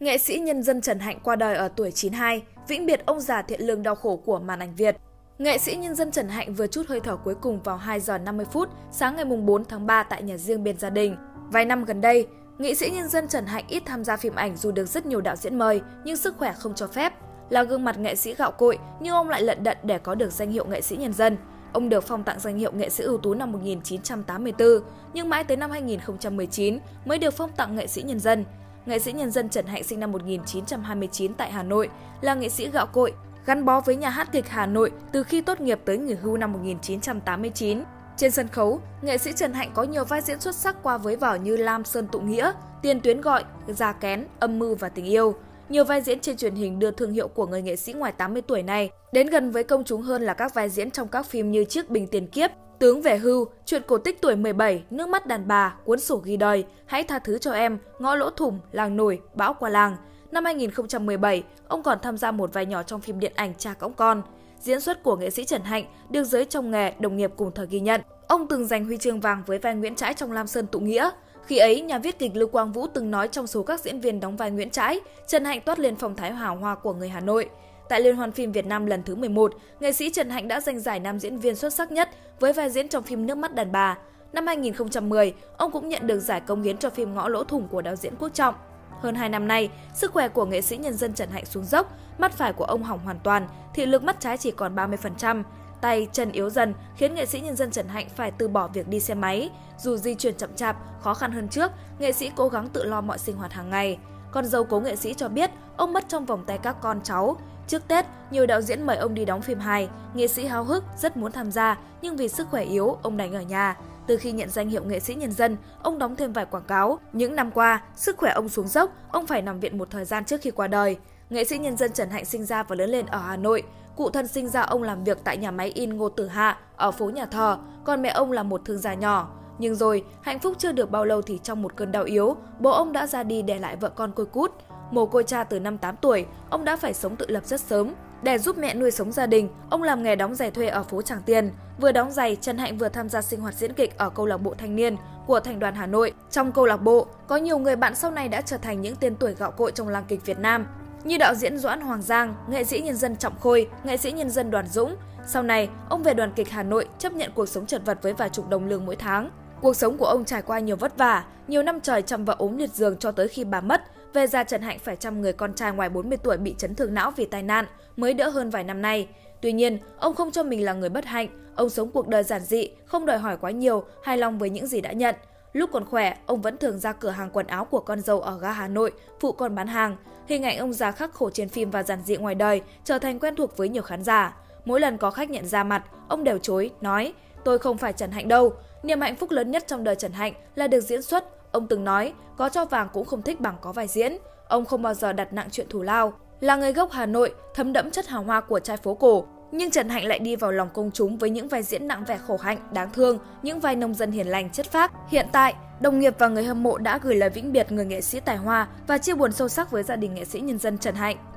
Nghệ sĩ nhân dân Trần Hạnh qua đời ở tuổi 92, vĩnh biệt ông già thiện lương đau khổ của màn ảnh Việt. Nghệ sĩ nhân dân Trần Hạnh vừa trút hơi thở cuối cùng vào 2 giờ 50 phút sáng ngày 4 tháng 3 tại nhà riêng bên gia đình. Vài năm gần đây, nghệ sĩ nhân dân Trần Hạnh ít tham gia phim ảnh dù được rất nhiều đạo diễn mời, nhưng sức khỏe không cho phép. Là gương mặt nghệ sĩ gạo cội, nhưng ông lại lận đận để có được danh hiệu nghệ sĩ nhân dân. Ông được phong tặng danh hiệu nghệ sĩ ưu tú năm 1984, nhưng mãi tới năm 2019 mới được phong tặng nghệ sĩ nhân dân. Nghệ sĩ nhân dân Trần Hạnh sinh năm 1929 tại Hà Nội, là nghệ sĩ gạo cội, gắn bó với Nhà hát Kịch Hà Nội từ khi tốt nghiệp tới nghỉ hưu năm 1989. Trên sân khấu, nghệ sĩ Trần Hạnh có nhiều vai diễn xuất sắc qua với vở như Lam Sơn Tụ Nghĩa, Tiền Tuyến Gọi, Già Kén, Âm Mưu và Tình Yêu. Nhiều vai diễn trên truyền hình đưa thương hiệu của người nghệ sĩ ngoài 80 tuổi này đến gần với công chúng hơn là các vai diễn trong các phim như Chiếc Bình Tiền Kiếp, Tướng Về Hưu, Chuyện Cổ Tích Tuổi 17, Nước Mắt Đàn Bà, Cuốn Sổ Ghi Đời, Hãy Tha Thứ Cho Em, Ngõ Lỗ Thủng, Làng Nổi, Bão Qua Làng. Năm 2017, ông còn tham gia một vai nhỏ trong phim điện ảnh Cha Cõng Con. Diễn xuất của nghệ sĩ Trần Hạnh được giới trong nghề, đồng nghiệp cùng thời ghi nhận. Ông từng giành huy chương vàng với vai Nguyễn Trãi trong Lam Sơn Tụ Nghĩa. Khi ấy, nhà viết kịch Lưu Quang Vũ từng nói trong số các diễn viên đóng vai Nguyễn Trãi, Trần Hạnh toát lên phong thái hào hoa của người Hà Nội. Tại Liên hoan phim Việt Nam lần thứ 11, nghệ sĩ Trần Hạnh đã giành giải nam diễn viên xuất sắc nhất với vai diễn trong phim Nước Mắt Đàn Bà. Năm 2010, ông cũng nhận được giải cống hiến cho phim Ngõ Lỗ Thủng của đạo diễn Quốc Trọng. Hơn 2 năm nay, sức khỏe của nghệ sĩ nhân dân Trần Hạnh xuống dốc, mắt phải của ông hỏng hoàn toàn, thị lực mắt trái chỉ còn 30%. Tay, chân yếu dần khiến nghệ sĩ nhân dân Trần Hạnh phải từ bỏ việc đi xe máy. Dù di chuyển chậm chạp, khó khăn hơn trước, nghệ sĩ cố gắng tự lo mọi sinh hoạt hàng ngày. Con dâu cố nghệ sĩ cho biết ông mất trong vòng tay các con cháu. Trước Tết, nhiều đạo diễn mời ông đi đóng phim hài, nghệ sĩ háo hức rất muốn tham gia nhưng vì sức khỏe yếu, ông đành ở nhà. Từ khi nhận danh hiệu nghệ sĩ nhân dân, ông đóng thêm vài quảng cáo. Những năm qua, sức khỏe ông xuống dốc, ông phải nằm viện một thời gian trước khi qua đời. Nghệ sĩ nhân dân Trần Hạnh sinh ra và lớn lên ở Hà Nội. Cụ thân sinh ra ông làm việc tại nhà máy in Ngô Tử Hạ ở phố Nhà Thờ, còn mẹ ông là một thương gia nhỏ. Nhưng rồi, hạnh phúc chưa được bao lâu thì trong một cơn đau yếu, bố ông đã ra đi để lại vợ con côi cút. Mồ côi cha từ năm 8 tuổi, ông đã phải sống tự lập rất sớm. Để giúp mẹ nuôi sống gia đình, ông làm nghề đóng giày thuê ở phố Tràng Tiền. Vừa đóng giày, Trần Hạnh vừa tham gia sinh hoạt diễn kịch ở câu lạc bộ thanh niên của Thành đoàn Hà Nội. Trong câu lạc bộ, có nhiều người bạn sau này đã trở thành những tên tuổi gạo cội trong làng kịch Việt Nam, như đạo diễn Doãn Hoàng Giang, nghệ sĩ nhân dân Trọng Khôi, nghệ sĩ nhân dân Đoàn Dũng. Sau này, ông về Đoàn kịch Hà Nội chấp nhận cuộc sống chật vật với vài chục đồng lương mỗi tháng. Cuộc sống của ông trải qua nhiều vất vả, nhiều năm trời chăm vợ ốm liệt giường cho tới khi bà mất. Về già, Trần Hạnh phải chăm người con trai ngoài 40 tuổi bị chấn thương não vì tai nạn, mới đỡ hơn vài năm nay. Tuy nhiên, ông không cho mình là người bất hạnh, ông sống cuộc đời giản dị, không đòi hỏi quá nhiều, hài lòng với những gì đã nhận. Lúc còn khỏe, ông vẫn thường ra cửa hàng quần áo của con dâu ở ga Hà Nội, phụ con bán hàng. Hình ảnh ông già khắc khổ trên phim và giản dị ngoài đời trở thành quen thuộc với nhiều khán giả. Mỗi lần có khách nhận ra mặt, ông đều chối, nói, tôi không phải Trần Hạnh đâu. Niềm hạnh phúc lớn nhất trong đời Trần Hạnh là được diễn xuất. Ông từng nói, có cho vàng cũng không thích bằng có vai diễn. Ông không bao giờ đặt nặng chuyện thù lao. Là người gốc Hà Nội, thấm đẫm chất hào hoa của trai phố cổ, nhưng Trần Hạnh lại đi vào lòng công chúng với những vai diễn nặng vẻ khổ hạnh, đáng thương, những vai nông dân hiền lành, chất phác. Hiện tại, đồng nghiệp và người hâm mộ đã gửi lời vĩnh biệt người nghệ sĩ tài hoa và chia buồn sâu sắc với gia đình nghệ sĩ nhân dân Trần Hạnh.